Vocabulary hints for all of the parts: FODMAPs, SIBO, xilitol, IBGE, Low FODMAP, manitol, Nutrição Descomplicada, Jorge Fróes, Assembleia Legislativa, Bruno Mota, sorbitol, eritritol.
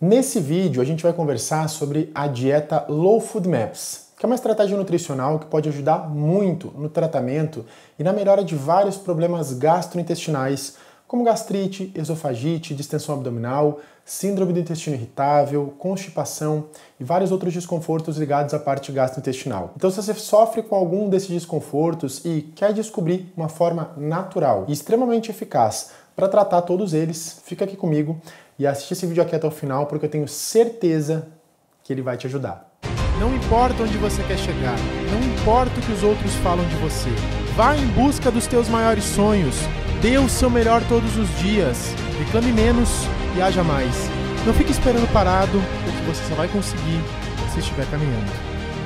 Nesse vídeo a gente vai conversar sobre a dieta Low FODMAPs, que é uma estratégia nutricional que pode ajudar muito no tratamento e na melhora de vários problemas gastrointestinais, como gastrite, esofagite, distensão abdominal, síndrome do intestino irritável, constipação e vários outros desconfortos ligados à parte gastrointestinal. Então, se você sofre com algum desses desconfortos e quer descobrir uma forma natural e extremamente eficaz para tratar todos eles, fica aqui comigo e assiste esse vídeo aqui até o final, porque eu tenho certeza que ele vai te ajudar. Não importa onde você quer chegar, não importa o que os outros falam de você, vá em busca dos teus maiores sonhos. Dê o seu melhor todos os dias, reclame menos e haja mais. Não fique esperando parado, porque você só vai conseguir se estiver caminhando.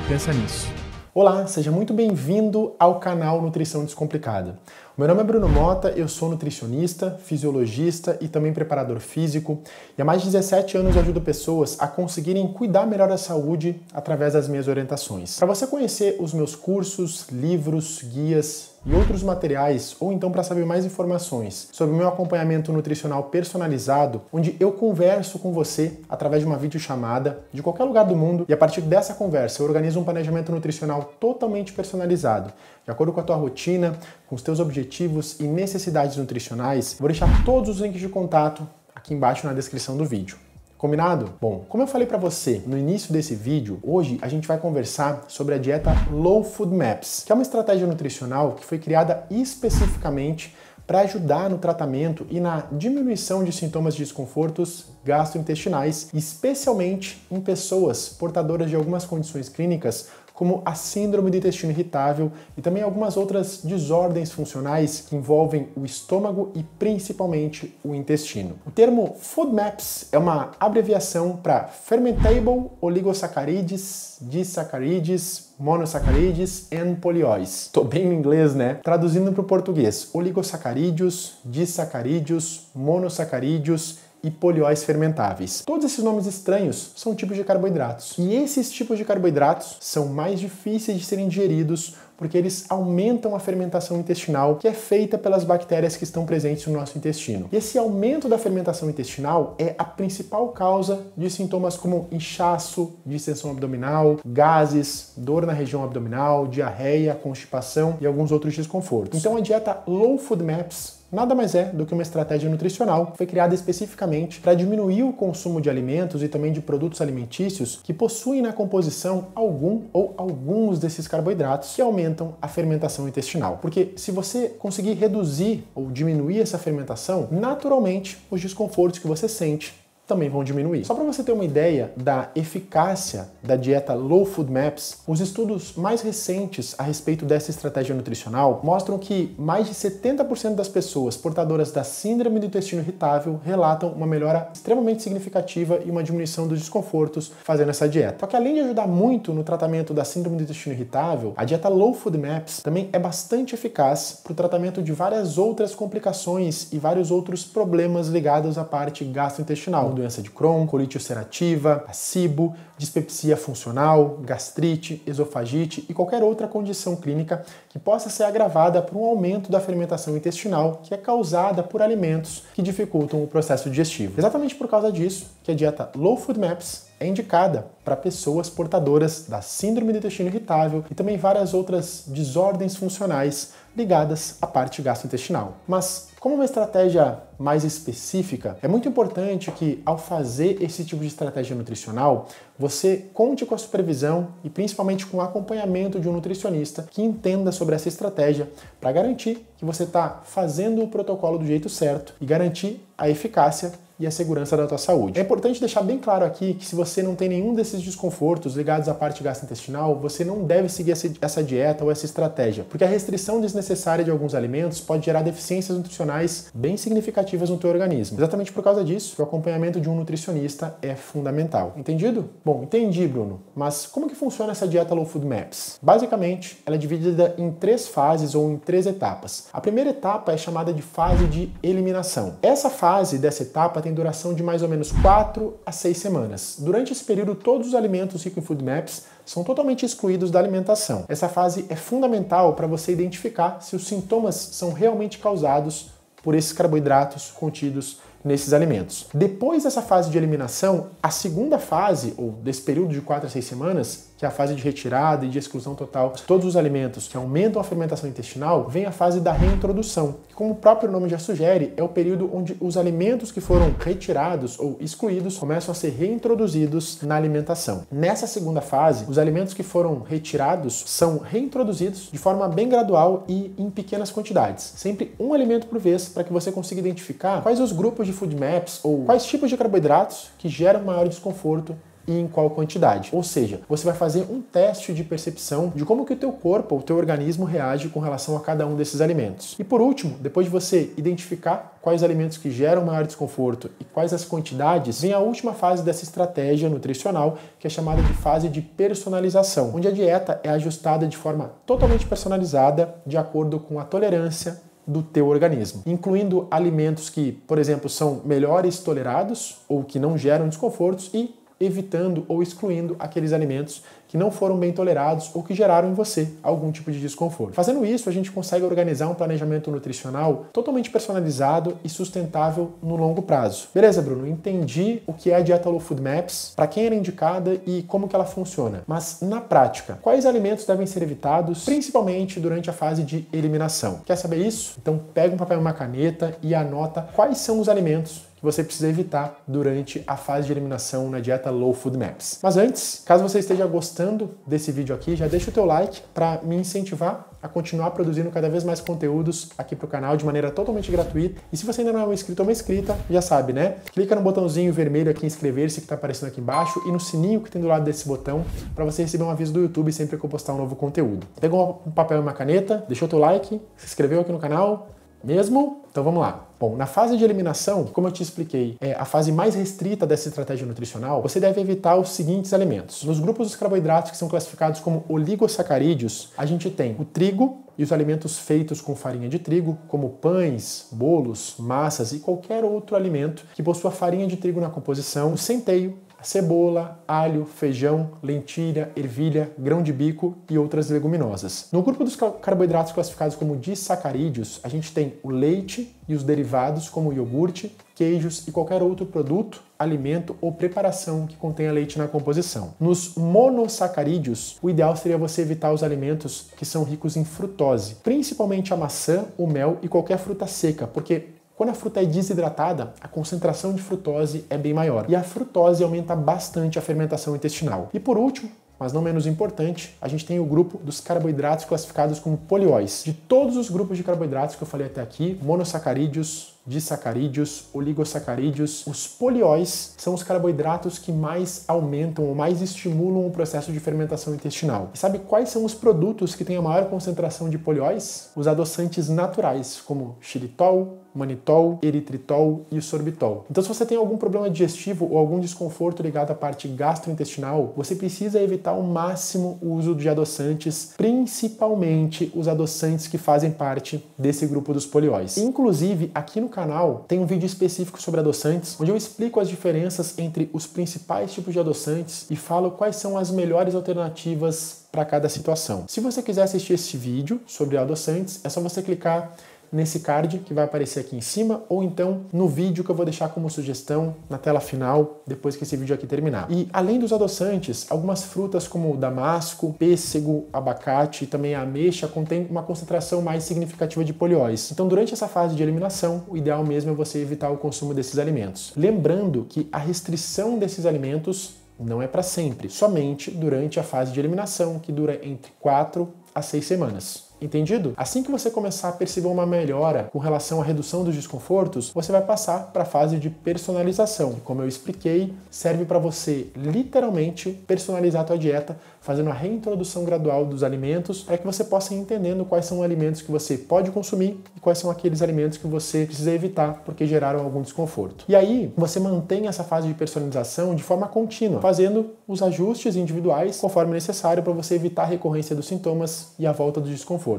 Pensa nisso. Olá, seja muito bem-vindo ao canal Nutrição Descomplicada. Meu nome é Bruno Mota, eu sou nutricionista, fisiologista e também preparador físico. E há mais de 17 anos eu ajudo pessoas a conseguirem cuidar melhor da saúde através das minhas orientações. Para você conhecer os meus cursos, livros, guias e outros materiais, ou então para saber mais informações sobre o meu acompanhamento nutricional personalizado, onde eu converso com você através de uma videochamada de qualquer lugar do mundo, e a partir dessa conversa eu organizo um planejamento nutricional totalmente personalizado, de acordo com a tua rotina, com os teus objetivos e necessidades nutricionais. Vou deixar todos os links de contato aqui embaixo na descrição do vídeo. Combinado? Bom, como eu falei para você no início desse vídeo, hoje a gente vai conversar sobre a dieta Low FODMAPs, que é uma estratégia nutricional que foi criada especificamente para ajudar no tratamento e na diminuição de sintomas de desconfortos gastrointestinais, especialmente em pessoas portadoras de algumas condições clínicas, como a síndrome do intestino irritável e também algumas outras desordens funcionais que envolvem o estômago e principalmente o intestino. O termo FODMAPs é uma abreviação para Fermentable Oligosaccharides, Disaccharides, Monosaccharides and Polyols. Tô bem no inglês, né? Traduzindo para o português, oligosaccharídeos, disaccharídeos, monosaccharídeos e polióis fermentáveis. Todos esses nomes estranhos são tipos de carboidratos. E esses tipos de carboidratos são mais difíceis de serem digeridos porque eles aumentam a fermentação intestinal, que é feita pelas bactérias que estão presentes no nosso intestino. E esse aumento da fermentação intestinal é a principal causa de sintomas como inchaço, distensão abdominal, gases, dor na região abdominal, diarreia, constipação e alguns outros desconfortos. Então a dieta Low FODMAPs nada mais é do que uma estratégia nutricional que foi criada especificamente para diminuir o consumo de alimentos e também de produtos alimentícios que possuem na composição algum ou alguns desses carboidratos que aumentam a fermentação intestinal. Porque se você conseguir reduzir ou diminuir essa fermentação, naturalmente os desconfortos que você sente também vão diminuir. Só para você ter uma ideia da eficácia da dieta Low FODMAPs, os estudos mais recentes a respeito dessa estratégia nutricional mostram que mais de 70% das pessoas portadoras da síndrome do intestino irritável relatam uma melhora extremamente significativa e uma diminuição dos desconfortos fazendo essa dieta. Só que além de ajudar muito no tratamento da síndrome do intestino irritável, a dieta Low FODMAPs também é bastante eficaz para o tratamento de várias outras complicações e vários outros problemas ligados à parte gastrointestinal. Doença de Crohn, colite ulcerativa, SIBO, dispepsia funcional, gastrite, esofagite e qualquer outra condição clínica que possa ser agravada por um aumento da fermentação intestinal que é causada por alimentos que dificultam o processo digestivo. Exatamente por causa disso que a dieta Low FODMAPs é indicada para pessoas portadoras da síndrome do intestino irritável e também várias outras desordens funcionais ligadas à parte gastrointestinal. Mas, como uma estratégia mais específica, é muito importante que, ao fazer esse tipo de estratégia nutricional, você conte com a supervisão e principalmente com o acompanhamento de um nutricionista que entenda sobre essa estratégia, para garantir que você está fazendo o protocolo do jeito certo e garantir a eficácia e a segurança da tua saúde. É importante deixar bem claro aqui que se você não tem nenhum desses desconfortos ligados à parte gastrointestinal, você não deve seguir essa dieta ou essa estratégia, porque a restrição desnecessária de alguns alimentos pode gerar deficiências nutricionais bem significativas no teu organismo. Exatamente por causa disso, o acompanhamento de um nutricionista é fundamental. Entendido? Bom, entendi, Bruno. Mas como que funciona essa dieta Low FODMAPs? Basicamente, ela é dividida em três fases ou em três etapas. A primeira etapa é chamada de fase de eliminação. Essa fase dessa etapa tem duração de mais ou menos 4 a 6 semanas. Durante esse período, todos os alimentos ricos em FODMAPs são totalmente excluídos da alimentação. Essa fase é fundamental para você identificar se os sintomas são realmente causados por esses carboidratos contidos nesses alimentos. Depois dessa fase de eliminação, a segunda fase, ou desse período de 4 a 6 semanas, que é a fase de retirada e de exclusão total de todos os alimentos que aumentam a fermentação intestinal, vem a fase da reintrodução, que, como o próprio nome já sugere, é o período onde os alimentos que foram retirados ou excluídos começam a ser reintroduzidos na alimentação. Nessa segunda fase, os alimentos que foram retirados são reintroduzidos de forma bem gradual e em pequenas quantidades, sempre um alimento por vez, para que você consiga identificar quais os grupos de FODMAPs ou quais tipos de carboidratos que geram maior desconforto e em qual quantidade. Ou seja, você vai fazer um teste de percepção de como que o teu corpo, o teu organismo reage com relação a cada um desses alimentos. E por último, depois de você identificar quais alimentos que geram maior desconforto e quais as quantidades, vem a última fase dessa estratégia nutricional, que é chamada de fase de personalização, onde a dieta é ajustada de forma totalmente personalizada de acordo com a tolerância do teu organismo, incluindo alimentos que, por exemplo, são melhores tolerados ou que não geram desconfortos e evitando ou excluindo aqueles alimentos que não foram bem tolerados ou que geraram em você algum tipo de desconforto. Fazendo isso, a gente consegue organizar um planejamento nutricional totalmente personalizado e sustentável no longo prazo. Beleza, Bruno? Entendi o que é a dieta Low FODMAPs, para quem ela é indicada e como que ela funciona. Mas, na prática, quais alimentos devem ser evitados, principalmente durante a fase de eliminação? Quer saber isso? Então pega um papel e uma caneta e anota quais são os alimentos você precisa evitar durante a fase de eliminação na dieta Low FODMAPs. Mas antes, caso você esteja gostando desse vídeo aqui, já deixa o teu like para me incentivar a continuar produzindo cada vez mais conteúdos aqui para o canal de maneira totalmente gratuita. E se você ainda não é um inscrito ou uma inscrita, já sabe, né? Clica no botãozinho vermelho aqui, inscrever-se, que está aparecendo aqui embaixo, e no sininho que tem do lado desse botão, para você receber um aviso do YouTube sempre que eu postar um novo conteúdo. Pegou um papel e uma caneta, deixou o teu like, se inscreveu aqui no canal, mesmo? Então vamos lá. Bom, na fase de eliminação, como eu te expliquei, é a fase mais restrita dessa estratégia nutricional, você deve evitar os seguintes alimentos. Nos grupos dos carboidratos que são classificados como oligossacarídeos, a gente tem o trigo e os alimentos feitos com farinha de trigo, como pães, bolos, massas e qualquer outro alimento que possua farinha de trigo na composição, o centeio, cebola, alho, feijão, lentilha, ervilha, grão de bico e outras leguminosas. No grupo dos carboidratos classificados como disacarídeos, a gente tem o leite e os derivados como iogurte, queijos e qualquer outro produto, alimento ou preparação que contenha leite na composição. Nos monossacarídeos, o ideal seria você evitar os alimentos que são ricos em frutose, principalmente a maçã, o mel e qualquer fruta seca, porque quando a fruta é desidratada, a concentração de frutose é bem maior. E a frutose aumenta bastante a fermentação intestinal. E por último, mas não menos importante, a gente tem o grupo dos carboidratos classificados como polióis. De todos os grupos de carboidratos que eu falei até aqui, monossacarídeos, disacarídeos, oligossacarídeos, os polióis são os carboidratos que mais aumentam ou mais estimulam o processo de fermentação intestinal. E sabe quais são os produtos que têm a maior concentração de polióis? Os adoçantes naturais, como xilitol, manitol, eritritol e o sorbitol. Então, se você tem algum problema digestivo ou algum desconforto ligado à parte gastrointestinal, você precisa evitar ao máximo o uso de adoçantes, principalmente os adoçantes que fazem parte desse grupo dos polióis. Inclusive, aqui no canal tem um vídeo específico sobre adoçantes, onde eu explico as diferenças entre os principais tipos de adoçantes e falo quais são as melhores alternativas para cada situação. Se você quiser assistir esse vídeo sobre adoçantes, é só você clicar nesse card que vai aparecer aqui em cima, ou então no vídeo que eu vou deixar como sugestão na tela final, depois que esse vídeo aqui terminar. E além dos adoçantes, algumas frutas como damasco, pêssego, abacate e também a ameixa contém uma concentração mais significativa de polióis. Então, durante essa fase de eliminação, o ideal mesmo é você evitar o consumo desses alimentos. Lembrando que a restrição desses alimentos não é para sempre, somente durante a fase de eliminação, que dura entre 4 a 6 semanas. Entendido? Assim que você começar a perceber uma melhora com relação à redução dos desconfortos, você vai passar para a fase de personalização. Como eu expliquei, serve para você literalmente personalizar a tua dieta, fazendo a reintrodução gradual dos alimentos, para que você possa ir entendendo quais são os alimentos que você pode consumir e quais são aqueles alimentos que você precisa evitar porque geraram algum desconforto. E aí, você mantém essa fase de personalização de forma contínua, fazendo os ajustes individuais conforme necessário para você evitar a recorrência dos sintomas e a volta dos desconfortos.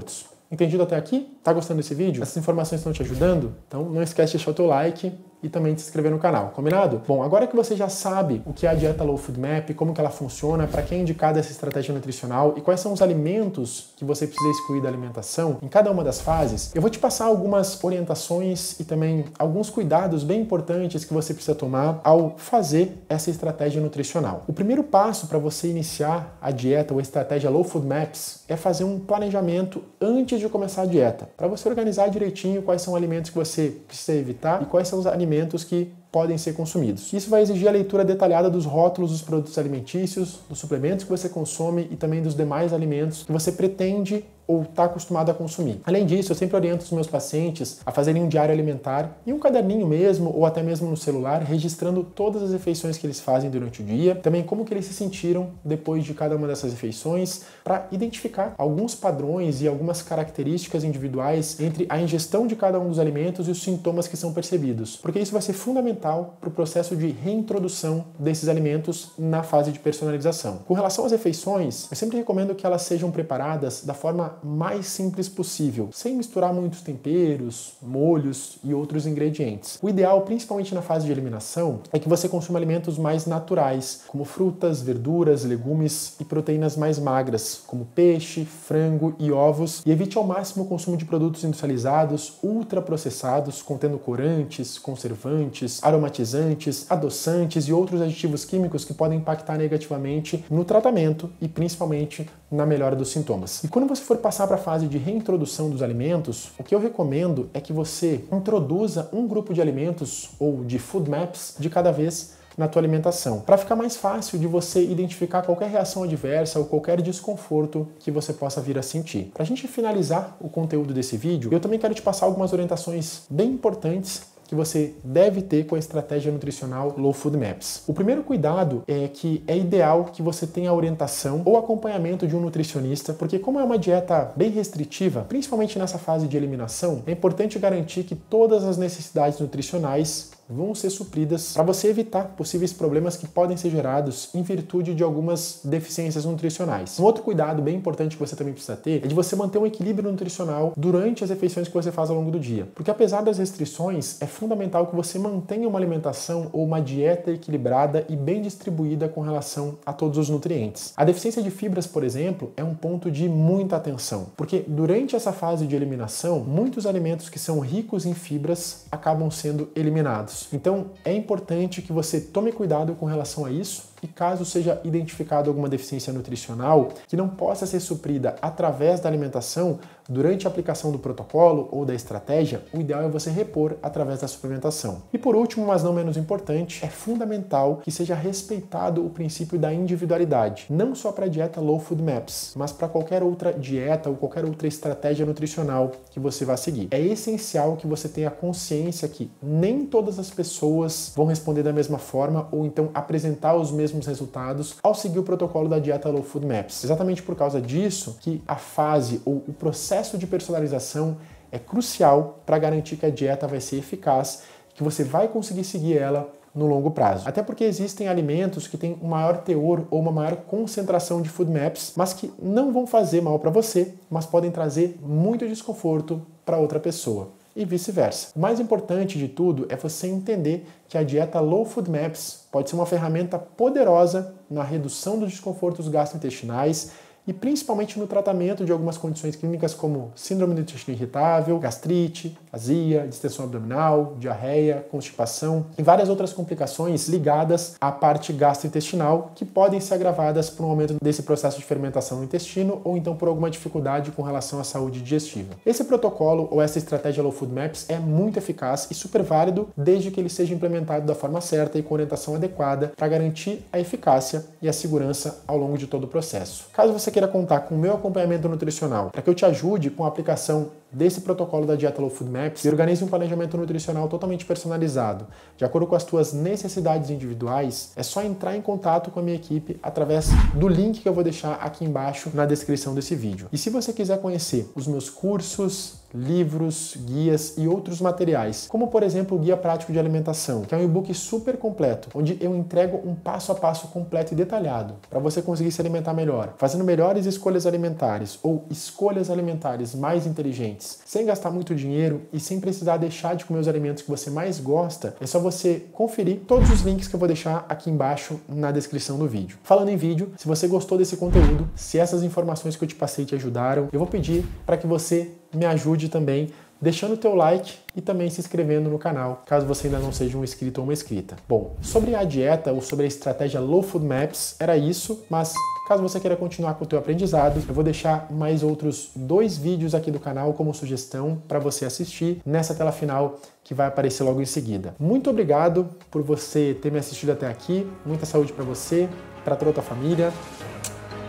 Entendido até aqui? Tá gostando desse vídeo? Essas informações estão te ajudando? Então não esquece de deixar o teu like e também de se inscrever no canal, combinado? Bom, agora que você já sabe o que é a dieta Low FODMAP, como que ela funciona, para quem é indicada essa estratégia nutricional e quais são os alimentos que você precisa excluir da alimentação em cada uma das fases, eu vou te passar algumas orientações e também alguns cuidados bem importantes que você precisa tomar ao fazer essa estratégia nutricional. O primeiro passo para você iniciar a dieta ou a estratégia Low FODMAPs é fazer um planejamento antes de começar a dieta, para você organizar direitinho quais são alimentos que você precisa evitar e quais são os alimentos que podem ser consumidos. Isso vai exigir a leitura detalhada dos rótulos dos produtos alimentícios, dos suplementos que você consome e também dos demais alimentos que você pretende ou está acostumado a consumir. Além disso, eu sempre oriento os meus pacientes a fazerem um diário alimentar e um caderninho mesmo, ou até mesmo no celular, registrando todas as refeições que eles fazem durante o dia, também como que eles se sentiram depois de cada uma dessas refeições, para identificar alguns padrões e algumas características individuais entre a ingestão de cada um dos alimentos e os sintomas que são percebidos, porque isso vai ser fundamental para o processo de reintrodução desses alimentos na fase de personalização. Com relação às refeições, eu sempre recomendo que elas sejam preparadas da forma mais simples possível, sem misturar muitos temperos, molhos e outros ingredientes. O ideal, principalmente na fase de eliminação, é que você consuma alimentos mais naturais, como frutas, verduras, legumes e proteínas mais magras, como peixe, frango e ovos, e evite ao máximo o consumo de produtos industrializados, ultraprocessados, contendo corantes, conservantes, aromatizantes, adoçantes e outros aditivos químicos que podem impactar negativamente no tratamento e principalmente na melhora dos sintomas. E quando você for passar para a fase de reintrodução dos alimentos, o que eu recomendo é que você introduza um grupo de alimentos ou de FODMAPs de cada vez na tua alimentação, para ficar mais fácil de você identificar qualquer reação adversa ou qualquer desconforto que você possa vir a sentir. Para a gente finalizar o conteúdo desse vídeo, eu também quero te passar algumas orientações bem importantes que você deve ter com a estratégia nutricional Low FODMAPs. O primeiro cuidado é que é ideal que você tenha a orientação ou acompanhamento de um nutricionista, porque como é uma dieta bem restritiva, principalmente nessa fase de eliminação, é importante garantir que todas as necessidades nutricionais vão ser supridas para você evitar possíveis problemas que podem ser gerados em virtude de algumas deficiências nutricionais. Um outro cuidado bem importante que você também precisa ter é de você manter um equilíbrio nutricional durante as refeições que você faz ao longo do dia, porque apesar das restrições, é fundamental que você mantenha uma alimentação ou uma dieta equilibrada e bem distribuída com relação a todos os nutrientes. A deficiência de fibras, por exemplo, é um ponto de muita atenção, porque durante essa fase de eliminação, muitos alimentos que são ricos em fibras acabam sendo eliminados. Então, é importante que você tome cuidado com relação a isso e caso seja identificado alguma deficiência nutricional que não possa ser suprida através da alimentação, durante a aplicação do protocolo ou da estratégia, o ideal é você repor através da suplementação. E por último, mas não menos importante, é fundamental que seja respeitado o princípio da individualidade, não só para a dieta Low FODMAPs, mas para qualquer outra dieta ou qualquer outra estratégia nutricional que você vá seguir. É essencial que você tenha consciência que nem todas as pessoas vão responder da mesma forma ou então apresentar os mesmos resultados ao seguir o protocolo da dieta Low FODMAPs. Exatamente por causa disso que a fase ou o processo de personalização é crucial para garantir que a dieta vai ser eficaz, que você vai conseguir seguir ela no longo prazo. Até porque existem alimentos que têm um maior teor ou uma maior concentração de FODMAPs, mas que não vão fazer mal para você, mas podem trazer muito desconforto para outra pessoa. E vice-versa. O mais importante de tudo é você entender que a dieta Low FODMAPs pode ser uma ferramenta poderosa na redução dos desconfortos gastrointestinais e principalmente no tratamento de algumas condições clínicas como síndrome do intestino irritável, gastrite, azia, distensão abdominal, diarreia, constipação e várias outras complicações ligadas à parte gastrointestinal que podem ser agravadas por um aumento desse processo de fermentação no intestino ou então por alguma dificuldade com relação à saúde digestiva. Esse protocolo ou essa estratégia Low FODMAPs é muito eficaz e super válido desde que ele seja implementado da forma certa e com orientação adequada para garantir a eficácia e a segurança ao longo de todo o processo. Caso você queira contar com o meu acompanhamento nutricional para que eu te ajude com a aplicação desse protocolo da dieta Low FODMAPs e organize um planejamento nutricional totalmente personalizado, de acordo com as tuas necessidades individuais, é só entrar em contato com a minha equipe através do link que eu vou deixar aqui embaixo na descrição desse vídeo. E se você quiser conhecer os meus cursos, livros, guias e outros materiais, como por exemplo o Guia Prático de Alimentação, que é um e-book super completo, onde eu entrego um passo a passo completo e detalhado para você conseguir se alimentar melhor, fazendo melhores escolhas alimentares ou escolhas alimentares mais inteligentes, sem gastar muito dinheiro e sem precisar deixar de comer os alimentos que você mais gosta. É só você conferir todos os links que eu vou deixar aqui embaixo na descrição do vídeo. Falando em vídeo, se você gostou desse conteúdo, se essas informações que eu te passei te ajudaram, eu vou pedir para que você me ajude também deixando o teu like e também se inscrevendo no canal, caso você ainda não seja um inscrito ou uma inscrita. Bom, sobre a dieta ou sobre a estratégia Low FODMAPs, era isso, mas caso você queira continuar com o teu aprendizado, eu vou deixar mais outros 2 vídeos aqui do canal como sugestão para você assistir nessa tela final que vai aparecer logo em seguida. Muito obrigado por você ter me assistido até aqui, muita saúde para você, para toda a tua família.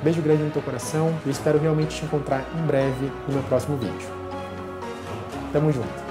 Beijo grande no teu coração e espero realmente te encontrar em breve no meu próximo vídeo. Tamo junto!